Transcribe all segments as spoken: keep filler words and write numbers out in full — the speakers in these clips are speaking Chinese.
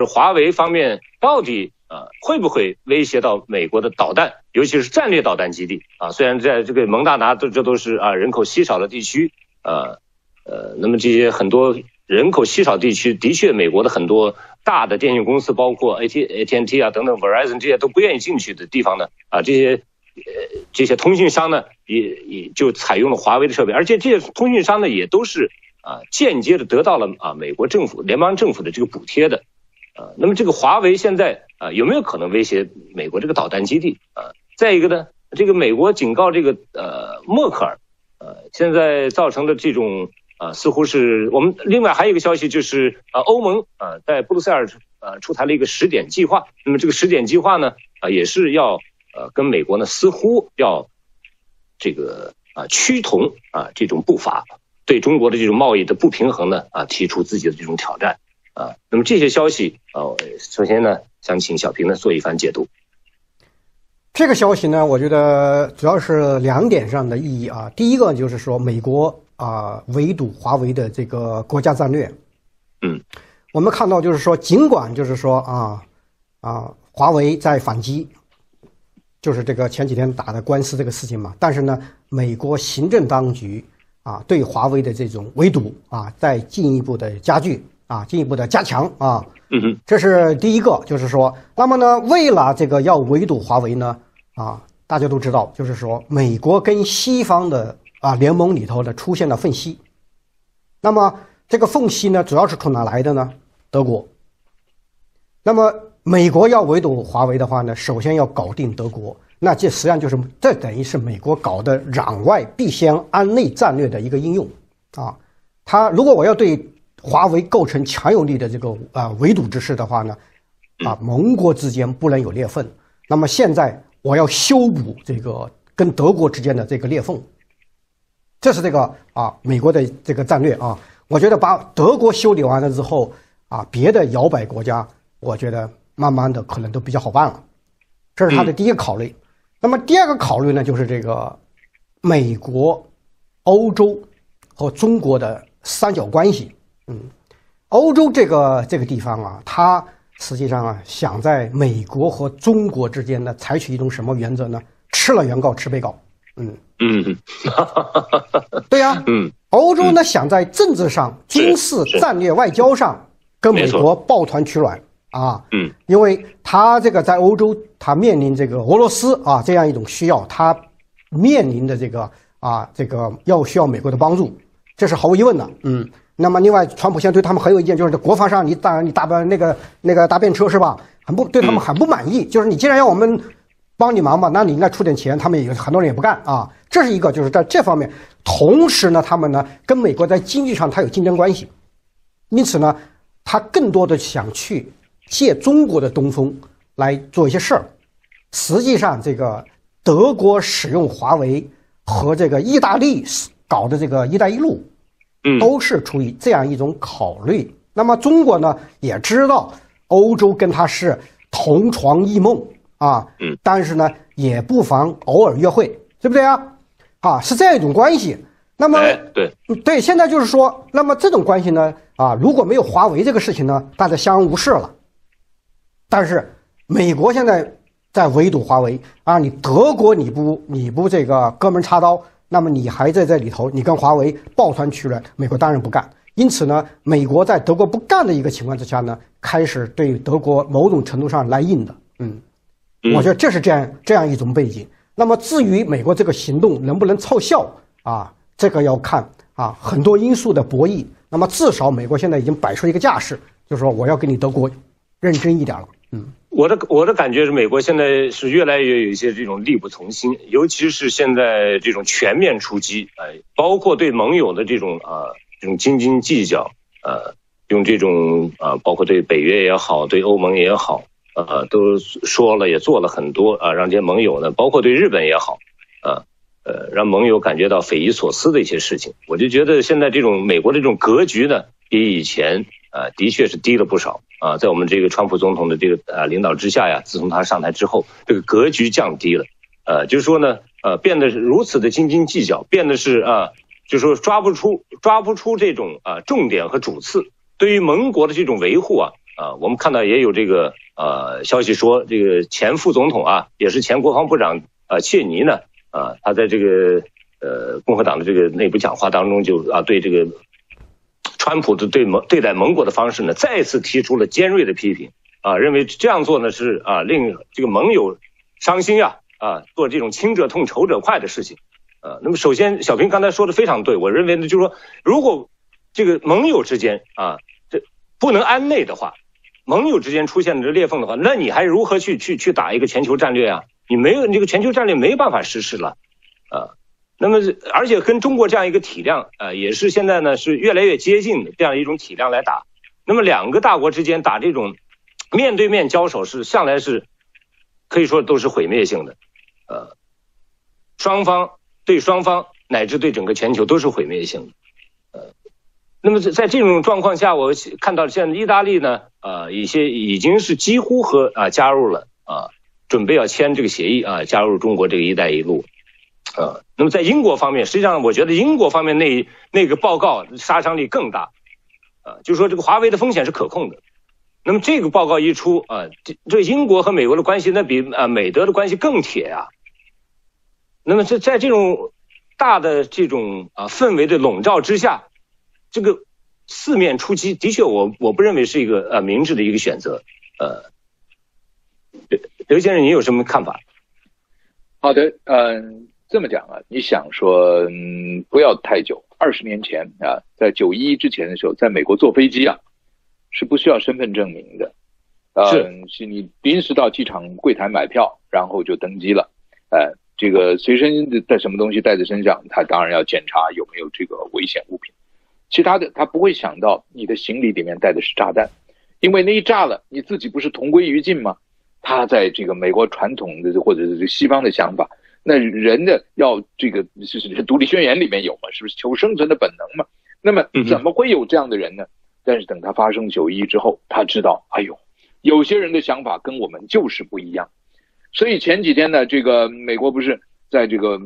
就华为方面到底啊会不会威胁到美国的导弹，尤其是战略导弹基地啊？虽然在这个蒙大拿这都是啊人口稀少的地区，呃呃，那么这些很多人口稀少地区，的确美国的很多大的电信公司，包括 A T A T and T 啊等等 Verizon 这些都不愿意进去的地方呢，啊这些。呃，这些通讯商呢，也也就采用了华为的设备，而且这些通讯商呢，也都是啊间接的得到了啊美国政府、联邦政府的这个补贴的，啊，那么这个华为现在啊有没有可能威胁美国这个导弹基地啊？再一个呢，这个美国警告这个呃默克尔，呃，现在造成的这种啊似乎是我们另外还有一个消息就是啊欧盟啊在布鲁塞尔啊出台了一个十点计划，那么这个十点计划呢啊也是要。呃，跟美国呢似乎要这个啊趋同啊这种步伐，对中国的这种贸易的不平衡呢啊提出自己的这种挑战啊。那么这些消息啊，首先呢想请小平呢做一番解读。这个消息呢，我觉得主要是两点上的意义啊。第一个就是说美国啊围堵华为的这个国家战略，嗯，我们看到就是说，尽管就是说啊啊华为在反击。就是这个前几天打的官司这个事情嘛，但是呢，美国行政当局啊对华为的这种围堵啊，在进一步的加剧啊，进一步的加强啊，嗯，这是第一个，就是说，那么呢，为了这个要围堵华为呢，啊，大家都知道，就是说，美国跟西方的啊联盟里头呢出现了缝隙，那么这个缝隙呢，主要是从哪来的呢？德国，那么。美国要围堵华为的话呢，首先要搞定德国，那这实际上就是这等于是美国搞的攘外必先安内战略的一个应用啊。他如果我要对华为构成强有力的这个啊、呃、围堵之势的话呢，啊盟国之间不能有裂缝。那么现在我要修补这个跟德国之间的这个裂缝，这是这个啊美国的这个战略啊。我觉得把德国修理完了之后啊，别的摇摆国家，我觉得。慢慢的可能都比较好办了，这是他的第一个考虑。那么第二个考虑呢，就是这个美国、欧洲和中国的三角关系。嗯，欧洲这个这个地方啊，它实际上啊想在美国和中国之间呢，采取一种什么原则呢？吃了原告吃被告。嗯嗯，对呀，嗯，欧洲呢想在政治上、军事、战略、外交上跟美国抱团取暖。啊，嗯，因为他这个在欧洲，他面临这个俄罗斯啊这样一种需要，他面临的这个啊这个要需要美国的帮助，这是毫无疑问的，嗯。那么另外，川普现在对他们很有意见，就是在国防上你搭你搭不那个那个搭便车是吧？很不对他们很不满意，就是你既然要我们帮你忙嘛，那你应该出点钱，他们也很多人也不干啊。这是一个就是在这方面，同时呢，他们呢跟美国在经济上他有竞争关系，因此呢，他更多的想去。借中国的东风来做一些事儿，实际上这个德国使用华为和这个意大利搞的这个一带一路，都是出于这样一种考虑。那么中国呢，也知道欧洲跟他是同床异梦啊，但是呢，也不妨偶尔约会，对不对啊？啊，是这样一种关系。那么对对，现在就是说，那么这种关系呢，啊，如果没有华为这个事情呢，大家相安无事了。但是美国现在在围堵华为啊！你德国你不你不这个哥们插刀，那么你还在这里头，你跟华为抱团取暖，美国当然不干。因此呢，美国在德国不干的一个情况之下呢，开始对德国某种程度上来硬的。嗯，我觉得这是这样这样一种背景。那么至于美国这个行动能不能凑效啊，这个要看啊很多因素的博弈。那么至少美国现在已经摆出一个架势，就是说我要跟你德国认真一点了。嗯，我的我的感觉是，美国现在是越来越有一些这种力不从心，尤其是现在这种全面出击，哎，包括对盟友的这种啊、呃、这种斤斤计较，呃，用这种啊、呃，包括对北约也好，对欧盟也好，呃，都说了也做了很多啊、呃，让这些盟友呢，包括对日本也好，啊、呃，呃，让盟友感觉到匪夷所思的一些事情。我就觉得现在这种美国的这种格局呢，比以前。呃，的确是低了不少啊，在我们这个川普总统的这个呃领导之下呀，自从他上台之后，这个格局降低了，呃，就是说呢，呃，变得如此的斤斤计较，变得是啊，就是说抓不出抓不出这种啊重点和主次，对于盟国的这种维护啊，啊，我们看到也有这个呃消息说，这个前副总统啊，也是前国防部长呃切尼呢，啊，他在这个呃共和党的这个内部讲话当中就啊对这个川普的对盟对待盟国的方式呢，再次提出了尖锐的批评啊，认为这样做呢是啊令这个盟友伤心啊啊，做这种亲者痛仇者快的事情。呃、啊，那么首先，小平刚才说的非常对，我认为呢，就是说，如果这个盟友之间啊，这不能安内的话，盟友之间出现了这裂缝的话，那你还如何去去去打一个全球战略啊？你没有你这个全球战略没办法实施了，啊，那么而且跟中国这样一个体量啊，也是现在呢是越来越接近的这样一种体量来打，那么两个大国之间打这种面对面交手是向来是可以说都是毁灭性的，呃、啊，双方。对双方乃至对整个全球都是毁灭性的，呃，那么在这种状况下，我看到现在意大利呢，呃，一些已经是几乎和啊加入了啊，准备要签这个协议啊，加入中国这个"一带一路"，啊，那么在英国方面，实际上我觉得英国方面那那个报告杀伤力更大，啊，就是说这个华为的风险是可控的，那么这个报告一出啊，这对英国和美国的关系那比啊美德的关系更铁啊。那么在这种大的这种啊氛围的笼罩之下，这个四面出击的确我我不认为是一个呃明智的一个选择。呃，刘先生，你有什么看法？好的，嗯，这么讲啊，你想说，嗯，不要太久，二十年前啊，在九一一之前的时候，在美国坐飞机啊是不需要身份证明的，嗯，是你临时到机场柜台买票，然后就登机了，呃。这个随身带什么东西带在身上，他当然要检查有没有这个危险物品。其他的他不会想到你的行李里面带的是炸弹，因为那一炸了，你自己不是同归于尽吗？他在这个美国传统的或者是西方的想法，那人的要这个是独立宣言里面有嘛，是不是求生存的本能嘛？那么怎么会有这样的人呢？但是等他发生九一之后，他知道，哎呦，有些人的想法跟我们就是不一样。所以前几天呢，这个美国不是在这个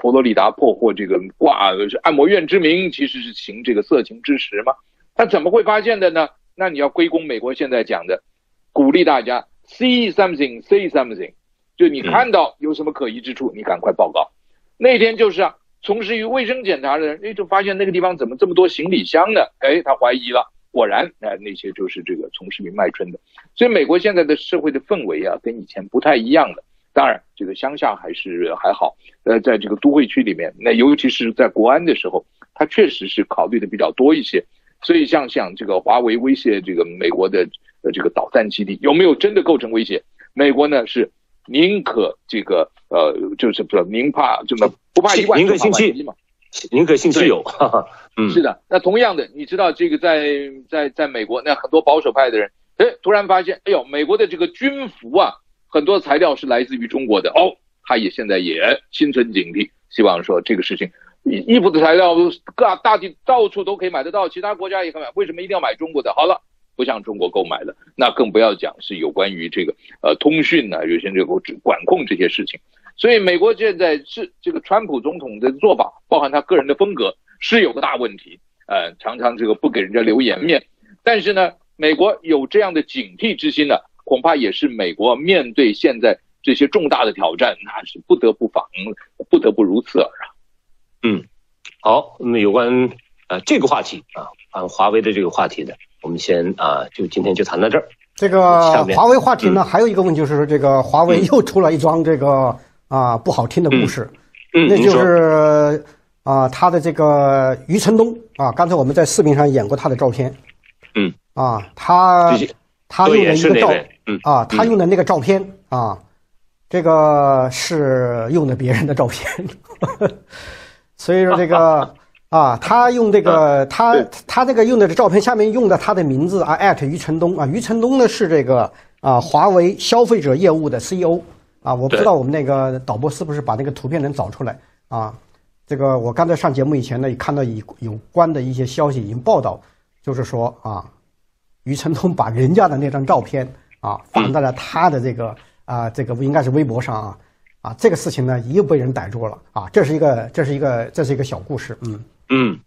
佛罗里达破获这个挂按摩院之名，其实是行这个色情之实吗？他怎么会发现的呢？那你要归功美国现在讲的，鼓励大家 see something, say something， 就你看到有什么可疑之处，你赶快报告。那天就是啊，从事于卫生检查的人，哎，就发现那个地方怎么这么多行李箱呢？哎，他怀疑了。果然，哎，那些就是这个从事于卖春的，所以美国现在的社会的氛围啊，跟以前不太一样了。当然，这个乡下还是还好，呃，在这个都会区里面，那尤其是在国安的时候，他确实是考虑的比较多一些。所以像像这个华为威胁这个美国的呃这个导弹基地，有没有真的构成威胁？美国呢是宁可这个呃就是不宁怕这么不怕一万，宁可信其嘛。宁可信其有，嗯，是的。那同样的，你知道这个在在在美国，那很多保守派的人，哎，突然发现，哎呦，美国的这个军服啊，很多材料是来自于中国的哦，他也现在也心存警惕，希望说这个事情，衣服的材料大大地到处都可以买得到，其他国家也可以买，为什么一定要买中国的？好了，不向中国购买了，那更不要讲是有关于这个呃通讯啊，有些这个管控这些事情。所以美国现在是这个川普总统的做法，包含他个人的风格是有个大问题，呃，常常这个不给人家留颜面。但是呢，美国有这样的警惕之心呢，恐怕也是美国面对现在这些重大的挑战，那是不得不防，不得不如此而啊。嗯，好，那么有关呃这个话题啊，啊华为的这个话题呢，我们先啊就今天就谈到这儿。这个华为话题呢，嗯、还有一个问题就是这个华为又出了一桩这个。啊，不好听的故事，嗯嗯、那就是啊，他的这个余承东啊，刚才我们在视频上演过他的照片，嗯，啊，他他用的一个照，嗯、啊，他用的那个照片啊，这个是用的别人的照片，所以说这个啊，他用这个他他这个用的照片下面用的他的名字啊，艾特余承东啊，余承东呢是这个啊，华为消费者业务的 C E O。啊，我不知道我们那个导播是不是把那个图片能找出来啊？这个我刚才上节目以前呢，也看到有有关的一些消息已经报道，就是说啊，余承东把人家的那张照片啊放在了他的这个啊这个应该是微博上啊啊这个事情呢又被人逮住了啊，这是一个这是一个这是一个小故事，嗯嗯，